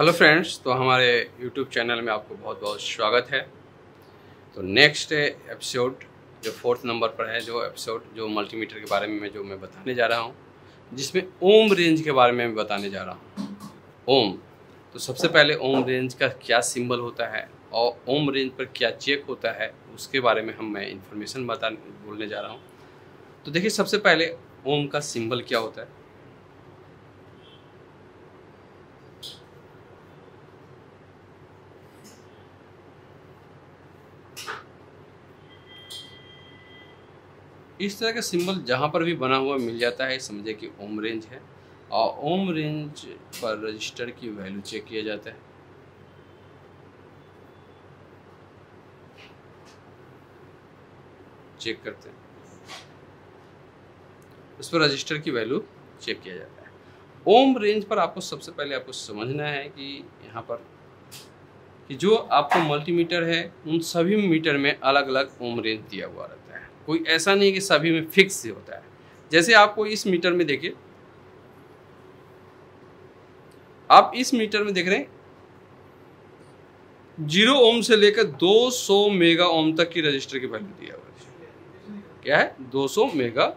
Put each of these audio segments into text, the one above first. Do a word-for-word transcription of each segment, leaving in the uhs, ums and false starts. Hello friends, तो हमारे YouTube channel में आपको बहुत बहुत स्वागत है। तो नेक्स्ट एपिसोड जो फोर्थ नंबर पर है, जो एपिसोड जो मल्टीमीटर के बारे में जो मैं बताने जा रहा हूँ, जिसमें ओम रेंज के बारे में मैं बताने जा रहा हूँ। ओम, तो सबसे पहले ओम रेंज का क्या सिंबल होता है और ओम रेंज पर क्या चेक होता है, उसके बारे में हम मैं इन्फॉर्मेशन बता बोलने जा रहा हूँ। तो देखिए, सबसे पहले ओम का सिंबल क्या होता है। इस तरह का सिंबल जहाँ पर भी बना हुआ मिल जाता है, समझे कि ओम रेंज है। और ओम रेंज पर रजिस्टर की वैल्यू चेक किया जाता है। चेक करते हैं, उस पर रजिस्टर की वैल्यू चेक किया जाता है। ओम रेंज पर आपको सबसे पहले आपको समझना है कि यहाँ पर कि जो आपको मल्टीमीटर है, उन सभी मीटर में अलग अलग ओम रेंज दिया हुआ रहता है। कोई ऐसा नहीं कि सभी में फिक्स होता है। जैसे आपको इस मीटर में देखिए, आप इस मीटर में देख रहे हैं जीरो ओम से लेकर दो सौ मेगा ओम तक की रजिस्टर की वैल्यू दिया हुआ है। क्या है? दो सौ मेगा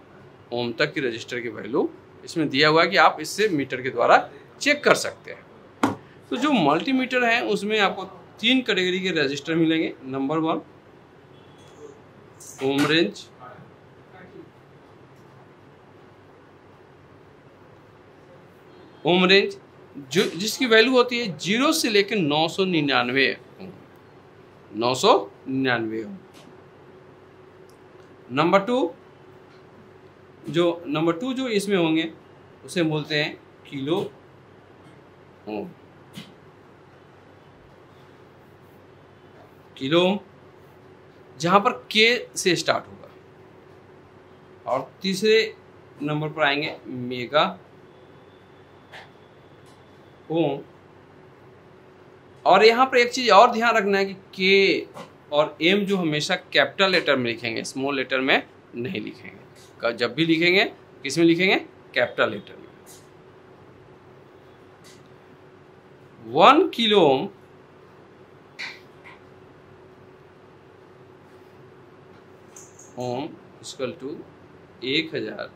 ओम तक की रजिस्टर की वैल्यू इसमें दिया हुआ है कि आप इससे मीटर के द्वारा चेक कर सकते हैं। तो जो मल्टीमीटर है उसमें आपको तीन कैटेगरी के रजिस्टर मिलेंगे। Number one ohm range, ohm range जो जिसकी वैल्यू होती है जीरो से लेकर नौ सौ निन्यानवे नौ सौ निन्यानवे नंबर टू जो नंबर टू जो इसमें होंगे उसे बोलते हैं किलो ओम। किलो ओम जहाँ पर के से स्टार्ट होगा। और तीसरे नंबर पर आएंगे मेगा ओम। और यहाँ पर एक चीज़ और ध्यान रखना है कि के और एम जो हमेशा कैपिटल लेटर में लिखेंगे, स्मॉल लेटर में नहीं लिखेंगे। जब भी लिखेंगे किस में लिखेंगे? कैपिटल लेटर में। One kilo ohm ohm equal to एक हजार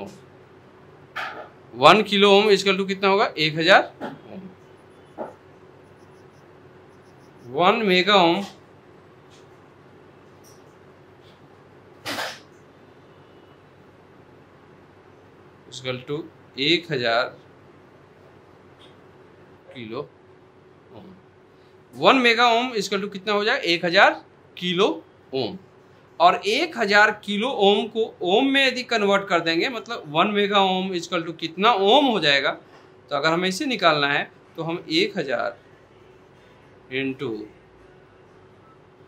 ohm. One kilo ohm equal to कितना होगा? एक हजार ohm. One mega ohm equal to एक हजार kilo ohm. One mega ohm इसका टू कितना हो जाए? एक हजार किलो ओम। और एक हजार किलो ओम को ओम में यदि कन्वर्ट कर देंगे, मतलब वन मेगा ओम इसका टू कितना ओम हो जाएगा? तो अगर हमें इसे निकालना है तो हम एक हजार इंटू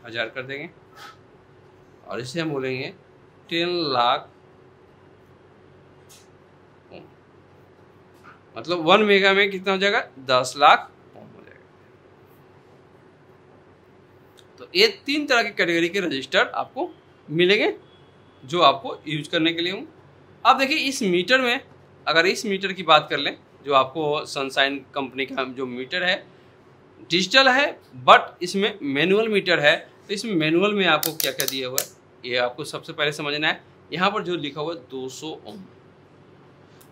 हजार कर देंगे और इसे हम बोलेंगे टेन लाख ओम। मतलब वन मेगा में कितना हो जाएगा? दस लाख। तो ये तीन तरह के कैटेगरी के रजिस्टर आपको मिलेंगे जो आपको यूज करने के लिए होंगे। अब देखिए, इस मीटर में अगर इस मीटर की बात कर लें, जो आपको सनशाइन कंपनी का जो मीटर है डिजिटल है, बट इसमें मैनुअल मीटर है। तो इसमें मैनुअल में आपको क्या क्या दिया हुआ है ये आपको सबसे पहले समझना है। यहाँ पर जो लिखा हुआ है दो सौ ओम,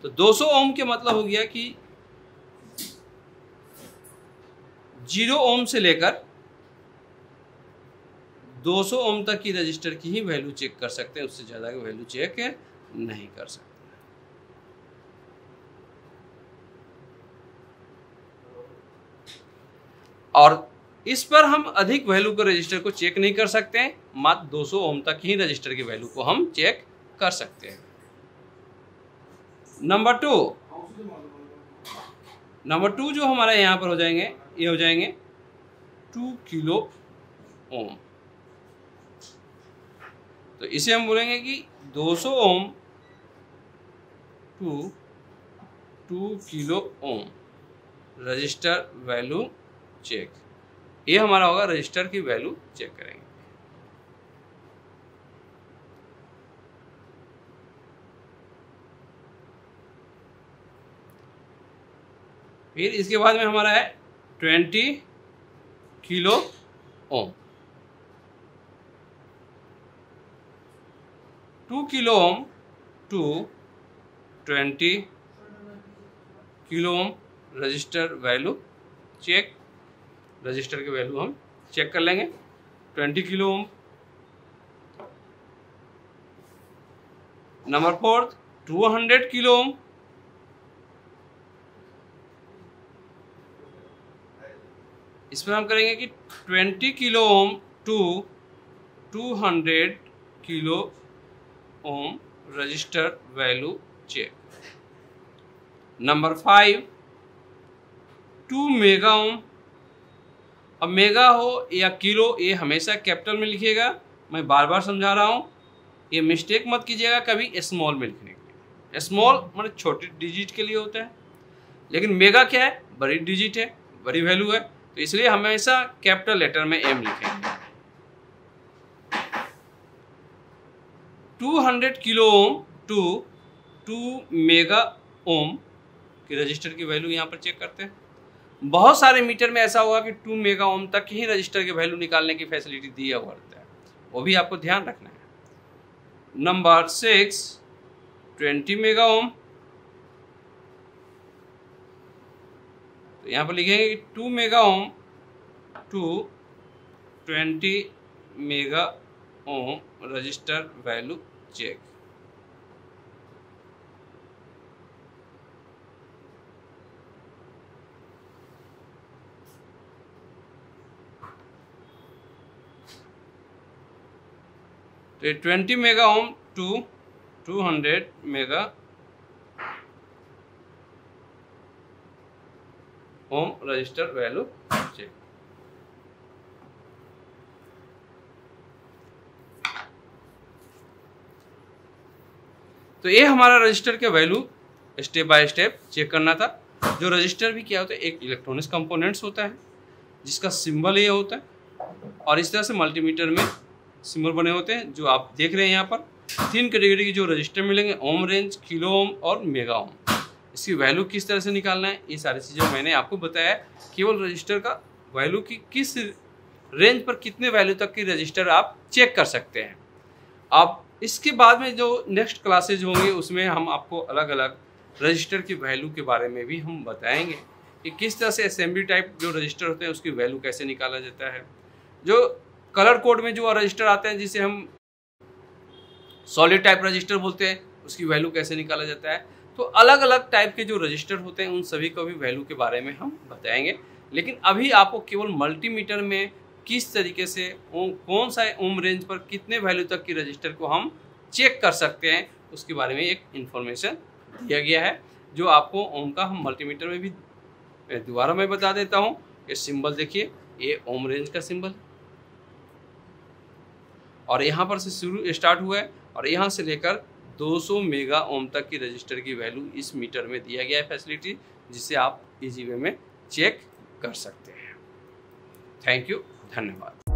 तो दो सौ ओम के मतलब हो गया कि जीरो ओम से लेकर दो सौ ओम तक की रजिस्टर की ही वैल्यू चेक कर सकते हैं, उससे ज़्यादा की वैल्यू चेक नहीं कर सकते। और इस पर हम अधिक वैल्यू के रजिस्टर को चेक नहीं कर सकते हैं, मात्र दो सौ ओम तक ही रजिस्टर की वैल्यू को हम चेक कर सकते हैं। नंबर टू नंबर टू जो हमारे यहाँ पर हो जाएंगे, ये हो जाएंगे टू किलो ओम। तो इसे हम बोलेंगे कि दो सौ ohm to two kilo ohm register value check. ये हमारा होगा रजिस्टर की वैल्यू चेक करेंगे। फिर इसके बाद में हमारा है twenty kilo ohm. Two kilo ohm to twenty kilo ohm register value check, register के वैल्यू हम चेक कर लेंगे। Twenty kilo ohm. Number fourth two hundred kilo ohm. इसमें हम करेंगे कि twenty kilo ohm to two hundred kilo ohm register value check. Number five two mega ohm. अब mega हो या किलो ये हमेशा कैपिटल में लिखिएगा, मैं बार बार समझा रहा हूँ, ये मिस्टेक मत कीजिएगा कभी स्मॉल में लिखने के। स्मॉल मतलब छोटे डिजिट के लिए होता है, लेकिन मेगा क्या है, बड़ी डिजिट है, बड़ी वैल्यू है, तो इसलिए हमेशा कैपिटल लेटर में एम लिखेंगे। Two hundred kilo ohm to two mega ohm की रजिस्टर की वैल्यू यहाँ पर चेक करते हैं। बहुत सारे मीटर में ऐसा होगा कि टू मेगा ओम तक ही रजिस्टर के वैल्यू निकालने की फैसिलिटी दिया हुआ रहता है, वो भी आपको ध्यान रखना है। Number six twenty mega ohm. तो यहाँ पर लिखेंगे कि two mega ohm to twenty mega ohm register value check. तो twenty mega ohm to two hundred mega ohm register value check. तो ये हमारा रजिस्टर के value step by step check करना था। जो रजिस्टर भी क्या होता है, एक इलेक्ट्रॉनिक्स कंपोनेंट्स होता है जिसका सिंबल ये होता है, और इस तरह से मल्टीमीटर में सिंबल बने होते हैं जो आप देख रहे हैं। यहाँ पर तीन कैटेगरी के जो रजिस्टर मिलेंगे, ओम रेंज, किलो ओम और मेगा ओम। इसकी वैल्यू किस तरह से निकालना है ये सारी चीज़ें मैंने आपको बताया। केवल रजिस्टर का वैल्यू की किस रेंज पर कितने वैल्यू तक की रजिस्टर आप चेक कर सकते हैं। आप इसके बाद में जो नेक्स्ट क्लासेज होंगे उसमें हम आपको अलग अलग रजिस्टर की वैल्यू के बारे में भी हम बताएँगे कि किस तरह से असेंबली टाइप जो रजिस्टर होते हैं उसकी वैल्यू कैसे निकाला जाता है। जो कलर कोड में जो रजिस्टर आते हैं जिसे हम सॉलिड टाइप रजिस्टर बोलते हैं, उसकी वैल्यू कैसे निकाला जाता है। तो अलग अलग टाइप के जो रजिस्टर होते हैं उन सभी को भी वैल्यू के बारे में हम बताएंगे। लेकिन अभी आपको केवल मल्टीमीटर में किस तरीके से कौन सा ओम रेंज पर कितने वैल्यू तक की रजिस्टर को हम चेक कर सकते हैं उसके बारे में एक इन्फॉर्मेशन दिया गया है, जो आपको ओम का हम मल्टीमीटर में भी दोबारा मैं बता देता हूँ। ये सिंबल देखिए, ये ओम रेंज का सिंबल, और यहाँ पर से शुरू स्टार्ट हुआ है और यहाँ से लेकर दो सौ मेगा ओम तक की रजिस्टर की वैल्यू इस मीटर में दिया गया है फैसिलिटी, जिसे आप इजी वे में चेक कर सकते हैं। थैंक यू, धन्यवाद।